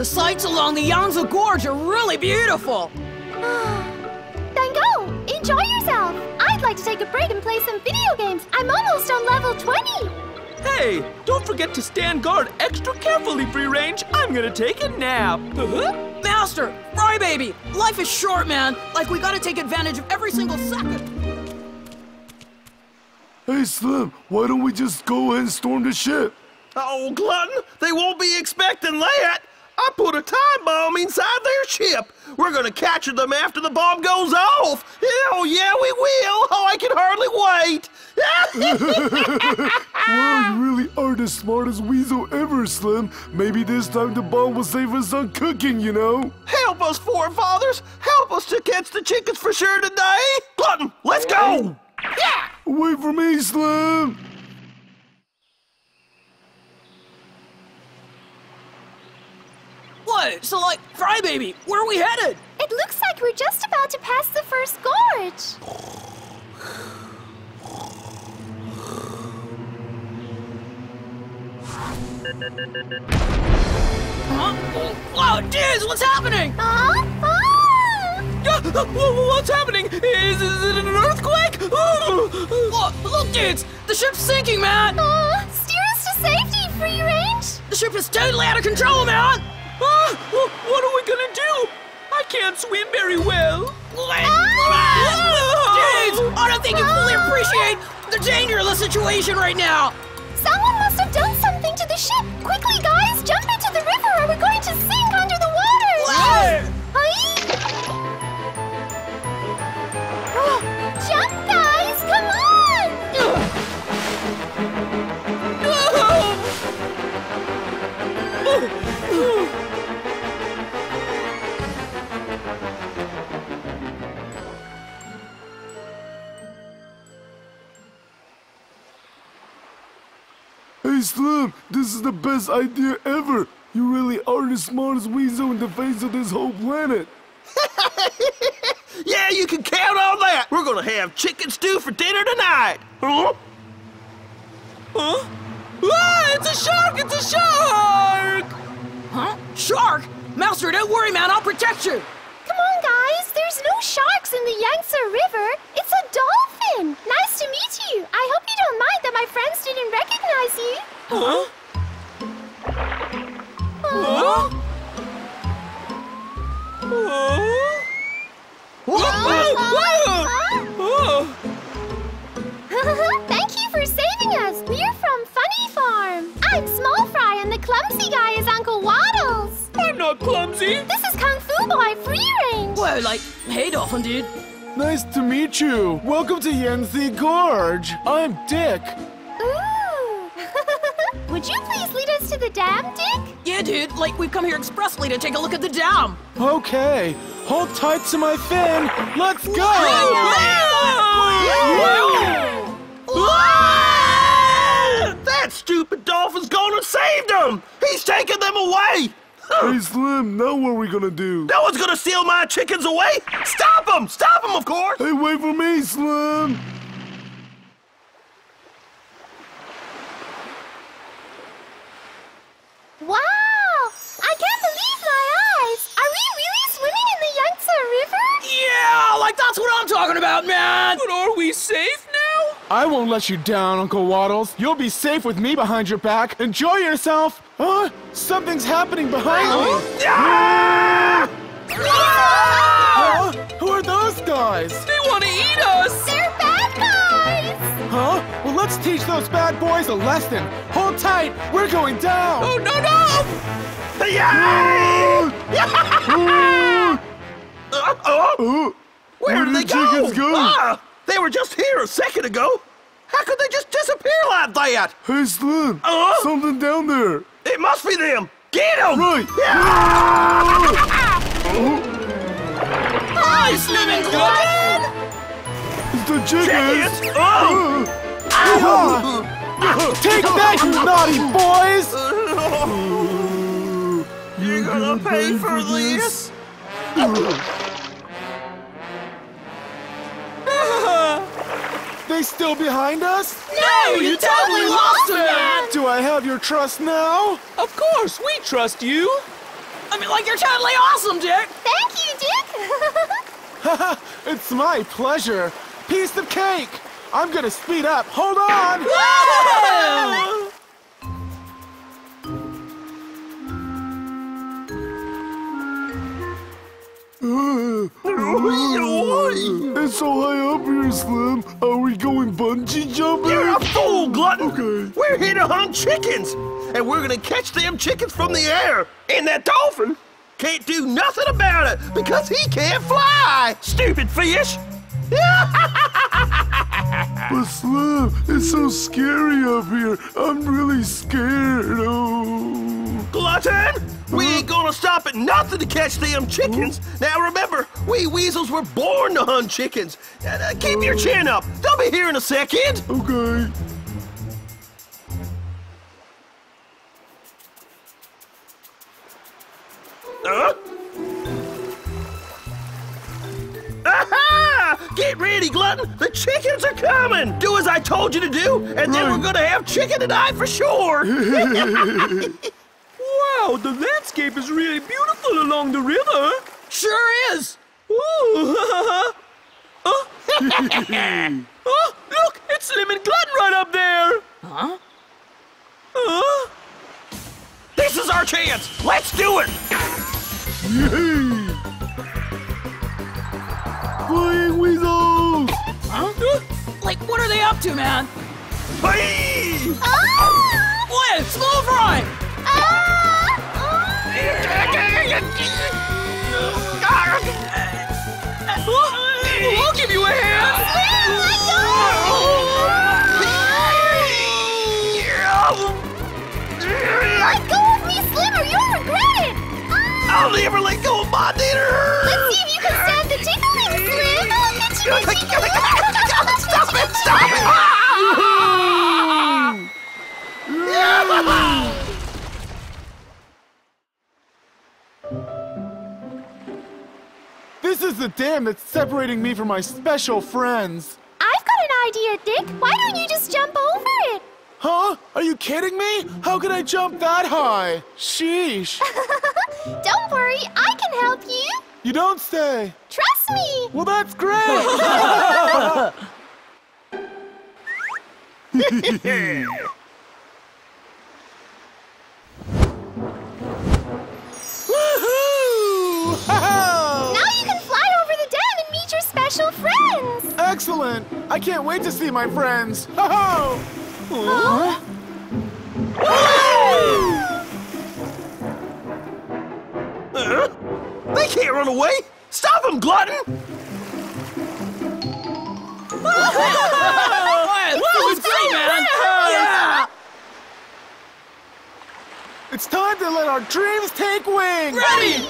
The sights along the Yangtze Gorge are really beautiful. Then go! Enjoy yourself! I'd like to take a break and play some video games. I'm almost on level 20! Hey, don't forget to stand guard extra carefully, Free Range. I'm gonna take a nap. Master, Fry Baby, life is short, man. Like, we gotta take advantage of every single second. Hey, Slim, why don't we just go and storm the ship? Oh, Glutton, they won't be expecting that. I put a time bomb inside their ship. We're gonna capture them after the bomb goes off. Oh, yeah, we will. Oh, I can hardly wait. Well, you really are the smartest weasel ever, Slim. Maybe this time the bomb will save us on cooking, you know? Help us, forefathers. Help us to catch the chickens for sure today. Glutton, let's go. Yeah. Wait for me, Slim. What? So, like, Fry Baby, where are we headed? It looks like we're just about to pass the first gorge. Huh? Oh, geez, what's happening? What's happening? Is it an earthquake? Look, kids, the ship's sinking, man. Steer us to safety, Free Range. The ship is totally out of control, man. What are we gonna do? I can't swim very well. Kids, I don't think you fully appreciate the danger of the situation right now. Someone must have done something to the ship. Quickly, guys, jump into the river or we're going to sink under the water. Jump, guys, come on! Hey, Slim, this is the best idea ever. You really are the smartest weasel in the face of this whole planet. Yeah, you can count on that. We're gonna have chicken stew for dinner tonight. Ah, it's a shark! It's a shark! Huh? Shark? Mouser, don't worry, man. I'll protect you. Come on, guys. There's no sharks in the Yangtze River. It's a dolphin. Nice to meet you. I hope you don't mind that my friends didn't recognize you. Thank you for saving us. We're from Funny Farm. I'm Small Fry, and the clumsy guy is Uncle Wattles. I'm not clumsy. This is Kung Fu Boy, Free Range. Well, like, hey, Dolphin Dude. Nice to meet you. Welcome to Yangtze Gorge. I'm Dick. Ooh. Would you please lead us to the dam, Dick? Yeah, dude. Like, we've come here expressly to take a look at the dam. Okay. Hold tight to my fin. Let's go! That stupid dolphin's gonna save them! He's taking them away! Hey, Slim, now what are we gonna do? No one's gonna steal my chickens away! Stop them! Stop them, of course! Hey, wait for me, Slim! Wow! I can't believe my eyes! Are we really swimming in the Yangtze River? Yeah, like that's what I'm talking about, man! But are we safe now? I won't let you down, Uncle Wattles. You'll be safe with me behind your back. Enjoy yourself! Huh? Something's happening behind me! Who are those guys? They want to eat us! They're bad guys! Huh? Well, let's teach those bad boys a lesson. Hold tight! We're going down! Oh, no, no! Where did they go? They were just here a second ago. How could they just disappear like that? Hey, Slim, something down there. It must be them. Get them! Right. Hi, Slim and Glutton. It's the chickens. Take that, you naughty boys! You're gonna pay for this? They still behind us? No, you totally lost them! Do I have your trust now? Of course, we trust you. I mean, like, you're totally awesome, Dick! Thank you, Dick! Haha, it's my pleasure. Piece of cake! I'm gonna speed up. Hold on! Whoa! It's so high up here, Slim. Are we going bungee jumping? You're a fool, glutton! Okay. We're here to hunt chickens, and we're gonna catch them chickens from the air. And that dolphin can't do nothing about it because he can't fly. Stupid fish! But Slim, it's so scary up here. I'm really scared. Oh. Glutton, we ain't gonna stop at nothing to catch them chickens. Now remember, we weasels were born to hunt chickens. Keep your chin up. They'll be here in a second. Okay. Huh? Aha! Get ready, Glutton! The chickens are coming! Do as I told you to do, and then we're gonna have chicken tonight for sure! Wow, the landscape is really beautiful along the river! Sure is! Ooh, Oh, look! It's Slim and Glutton right up there! Huh? This is our chance! Let's do it! Yay! Flying weasels! Huh? Like, what are they up to, man? Hey! Ah! What? Small Fry! Ah! I'll give you a hand! Let go of me, Slim, or you'll regret it! I'll never let go of my dinner! Let's see if you can stop the tickling, Slim! I'll get you a tickling! Stop it! Stop it! This is the dam that's separating me from my special friends. I've got an idea, Dick. Why don't you just jump over it? Huh? Are you kidding me? How can I jump that high? Sheesh. Don't worry, I can help you. You don't say. Trust me. Well, that's great. Woohoo! Now you can fly over the dam and meet your special friends. Excellent. I can't wait to see my friends. Ho-ho! Huh? They can't run away! Stop them, Glutton! It's time to let our dreams take wing! Ready!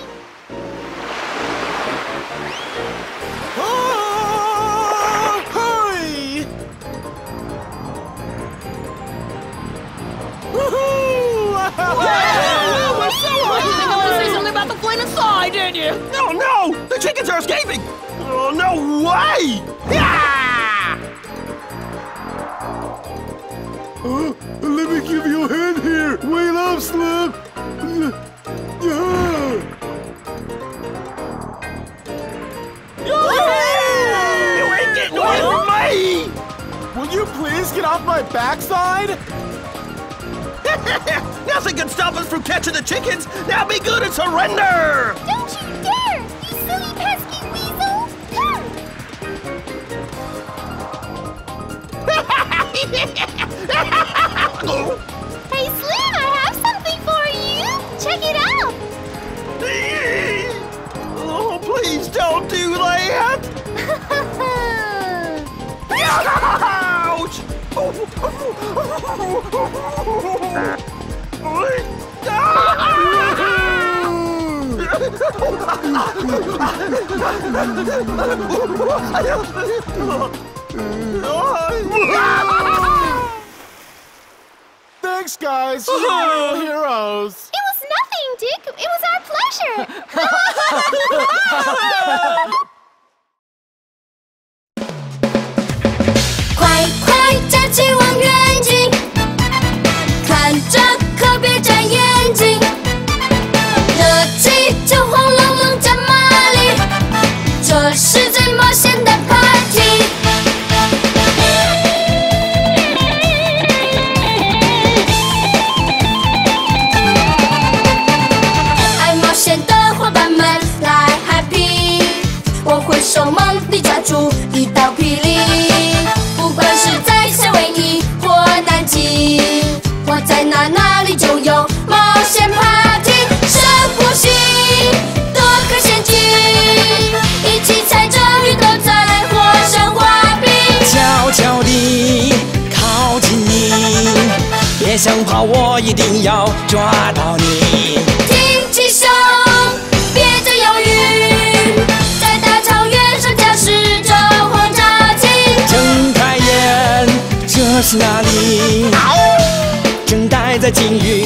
Oh! Woohoo! Wow! We're so lucky! You were gonna say something about the plane inside, didn't you? No, no! The chickens are escaping! Oh, no way! Yeah! Let me give you a hand here! Wait up, Slim! You ain't getting away from me! Will you please get off my backside? Nothing can stop us from catching the chickens! Now be good and surrender! Don't you dare, you silly pesky weasel! Come! Hey Slim, I have something for you! Check it out! Oh, please don't do that! Thanks, guys. You are real heroes. It was nothing, Dick. It was our pleasure. 자치원 여행지 간 적 커피 잔 여행지 놓치 出一道霹雳。不管是在夏威夷或南极，我在哪里就有冒险 party。深呼吸，多颗仙境，一起踩着绿豆仔或生花饼，悄悄地靠近你，别想跑，我一定要抓到你。挺起胸。 这是哪里？正待在鲸鱼